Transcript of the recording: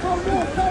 Come on, come on.